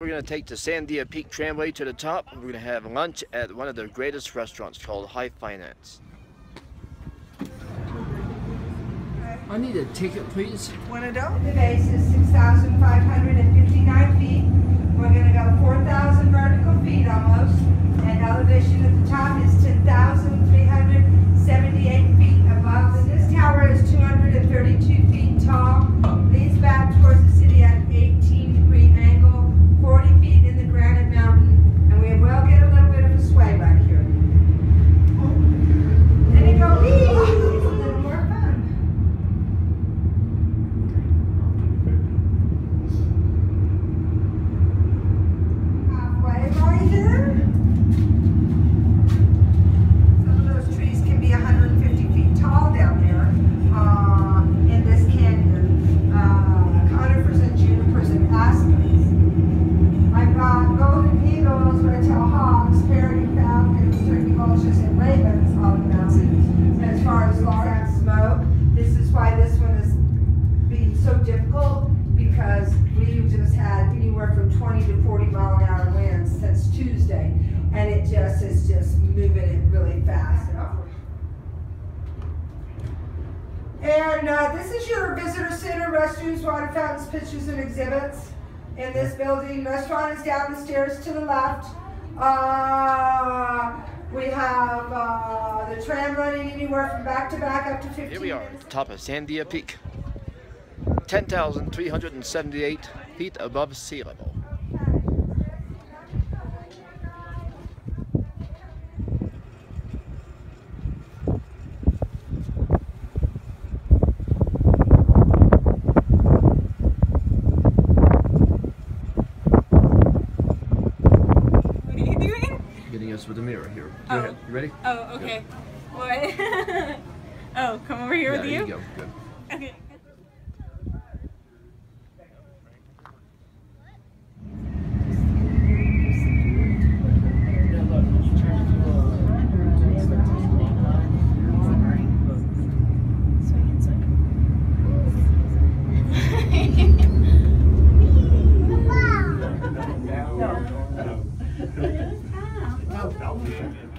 We're going to take the Sandia Peak Tramway to the top. We're going to have lunch at one of the greatest restaurants called High Finance. I need a ticket, please. One adult. The base is 6,559 feet. We're going to go 4,000 vertical feet almost. And elevation at the top is 10,378 feet above. So this tower is 232 feet tall. Leads back towards the city at 18-degree angle, 40 feet in the granite mountain. And we will get a little bit of a sway right here. Then it goes. Because we've just had anywhere from 20 to 40 mile an hour winds since Tuesday, and it just is just moving it really fast. And this is your visitor center, restrooms, water fountains, pictures, and exhibits in this building. Restaurant is down the stairs to the left. We have the tram running anywhere from back to back up to 15 minutes. Here we are, top of Sandia Peak. 10,378 feet above sea level. What are you doing? Getting us with a mirror here. Go ahead. You ready? Oh, okay. What? Oh, come over here with you? There you go. Good. Okay. No.